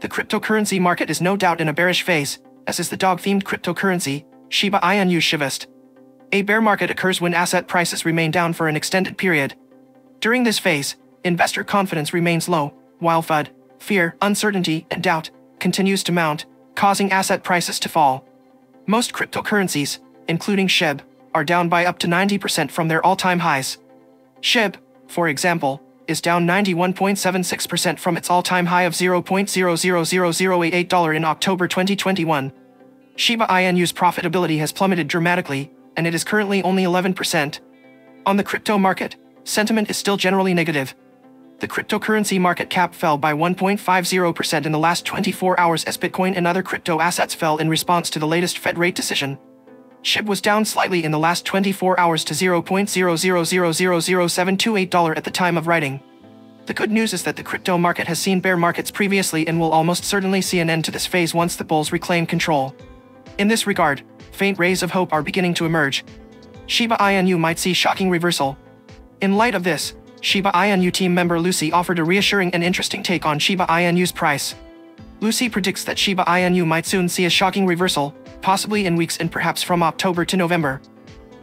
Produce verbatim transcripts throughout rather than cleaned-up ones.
The cryptocurrency market is no doubt in a bearish phase, as is the dog-themed cryptocurrency, Shiba Inu Shibist. A bear market occurs when asset prices remain down for an extended period. During this phase, investor confidence remains low, while F U D, fear, uncertainty, and doubt, continues to mount, causing asset prices to fall. Most cryptocurrencies, including S H I B, are down by up to ninety percent from their all-time highs. S H I B, for example, is down ninety-one point seven six percent from its all-time high of zero point zero zero zero zero eight eight dollars in October twenty twenty-one. Shiba Inu's profitability has plummeted dramatically, and it is currently only eleven percent. On the crypto market, sentiment is still generally negative. The cryptocurrency market cap fell by one point five zero percent in the last twenty-four hours as Bitcoin and other crypto assets fell in response to the latest Fed rate decision. S H I B was down slightly in the last twenty-four hours to zero point zero zero zero zero zero seven two eight dollars at the time of writing. The good news is that the crypto market has seen bear markets previously and will almost certainly see an end to this phase once the bulls reclaim control. In this regard, faint rays of hope are beginning to emerge. Shiba Inu might see shocking reversal. In light of this, Shiba Inu team member Lucy offered a reassuring and interesting take on Shiba Inu's price. Lucy predicts that Shiba Inu might soon see a shocking reversal, possibly in weeks and perhaps from October to November.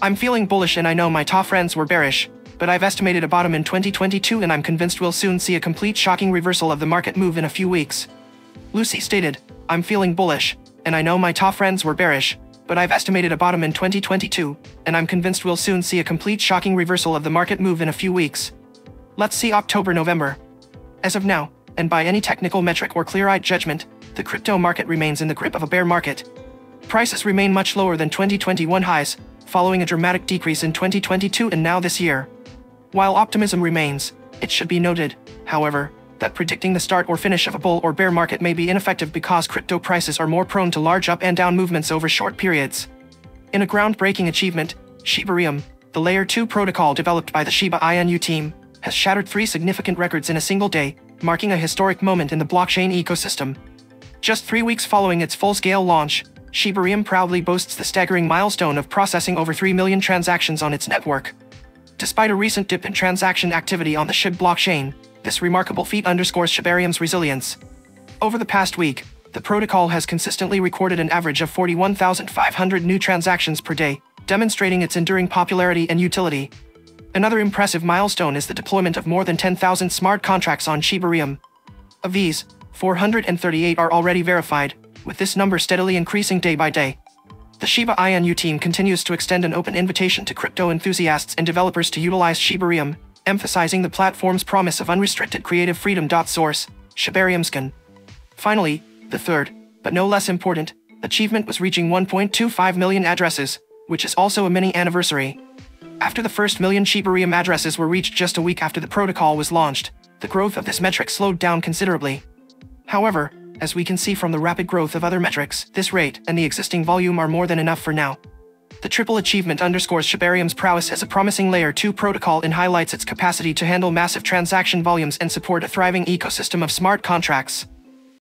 I'm feeling bullish and I know my top friends were bearish, but I've estimated a bottom in twenty twenty-two and I'm convinced we'll soon see a complete shocking reversal of the market move in a few weeks. Lucy stated, I'm feeling bullish, and I know my top friends were bearish, but I've estimated a bottom in twenty twenty-two, and I'm convinced we'll soon see a complete shocking reversal of the market move in a few weeks. Let's see October-November. As of now, and by any technical metric or clear-eyed judgment, the crypto market remains in the grip of a bear market. Prices remain much lower than twenty twenty-one highs, following a dramatic decrease in twenty twenty-two and now this year. While optimism remains, it should be noted, however, that predicting the start or finish of a bull or bear market may be ineffective because crypto prices are more prone to large up and down movements over short periods. In a groundbreaking achievement, Shibarium, the layer two protocol developed by the Shiba Inu team, has shattered three significant records in a single day, marking a historic moment in the blockchain ecosystem. Just three weeks following its full-scale launch, Shibarium proudly boasts the staggering milestone of processing over three million transactions on its network. Despite a recent dip in transaction activity on the S H I B blockchain, this remarkable feat underscores Shibarium's resilience. Over the past week, the protocol has consistently recorded an average of forty-one thousand five hundred new transactions per day, demonstrating its enduring popularity and utility. Another impressive milestone is the deployment of more than ten thousand smart contracts on Shibarium. Of these, four hundred thirty-eight are already verified, with this number steadily increasing day by day. The Shiba Inu team continues to extend an open invitation to crypto enthusiasts and developers to utilize Shibarium, emphasizing the platform's promise of unrestricted creative freedom. Source, ShibariumScan. Finally, the third, but no less important, achievement was reaching one point two five million addresses, which is also a mini-anniversary. After the first million Shibarium addresses were reached just a week after the protocol was launched, the growth of this metric slowed down considerably. However, as we can see from the rapid growth of other metrics, this rate and the existing volume are more than enough for now. The triple achievement underscores Shibarium's prowess as a promising layer two protocol and highlights its capacity to handle massive transaction volumes and support a thriving ecosystem of smart contracts.